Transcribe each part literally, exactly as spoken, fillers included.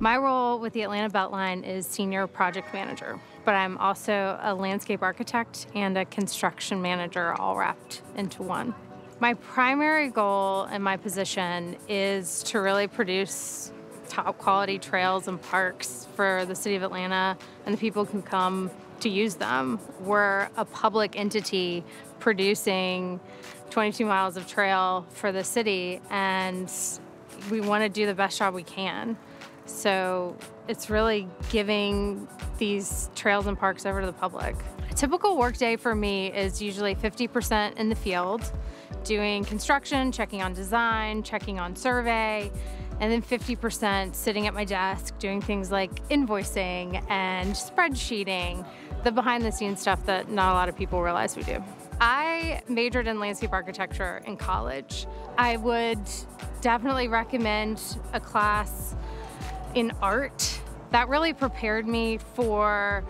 My role with the Atlanta BeltLine is Senior Project Manager, but I'm also a landscape architect and a construction manager all wrapped into one. My primary goal in my position is to really produce top quality trails and parks for the city of Atlanta and the people who come to use them. We're a public entity producing twenty-two miles of trail for the city, and we want to do the best job we can. So it's really giving these trails and parks over to the public. A typical workday for me is usually fifty percent in the field, doing construction, checking on design, checking on survey, and then fifty percent sitting at my desk doing things like invoicing and spreadsheeting, the behind-the-scenes stuff that not a lot of people realize we do. I majored in landscape architecture in college. I would definitely recommend a class in art that really prepared me for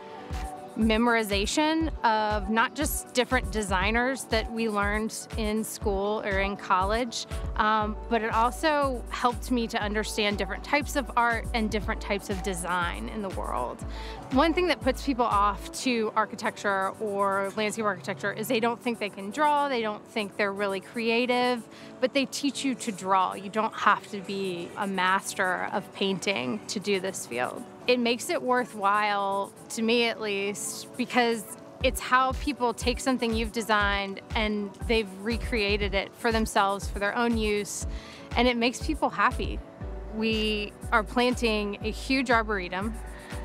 memorization of not just different designers that we learned in school or in college, um, but it also helped me to understand different types of art and different types of design in the world. One thing that puts people off to architecture or landscape architecture is they don't think they can draw, they don't think they're really creative, but they teach you to draw. You don't have to be a master of painting to do this field. It makes it worthwhile, to me at least, because it's how people take something you've designed and they've recreated it for themselves, for their own use, and it makes people happy. We are planting a huge arboretum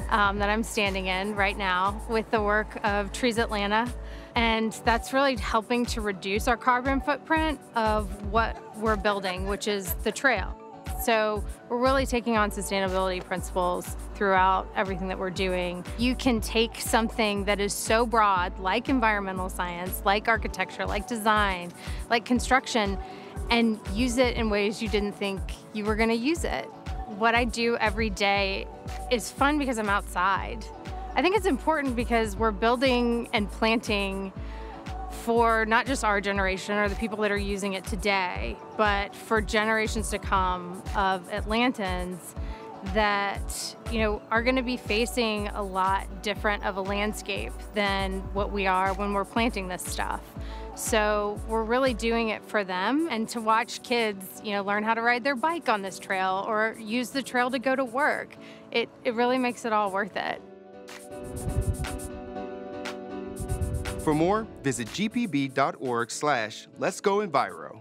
um, that I'm standing in right now with the work of Trees Atlanta, and that's really helping to reduce our carbon footprint of what we're building, which is the trail. So we're really taking on sustainability principles throughout everything that we're doing. You can take something that is so broad, like environmental science, like architecture, like design, like construction, and use it in ways you didn't think you were gonna use it. What I do every day is fun because I'm outside. I think it's important because we're building and planting for not just our generation or the people that are using it today, but for generations to come of Atlantans that, you know, are going to be facing a lot different of a landscape than what we are when we're planting this stuff. So we're really doing it for them, and to watch kids, you know, learn how to ride their bike on this trail or use the trail to go to work, it, it really makes it all worth it. For more, visit g p b dot org slash let's go enviro.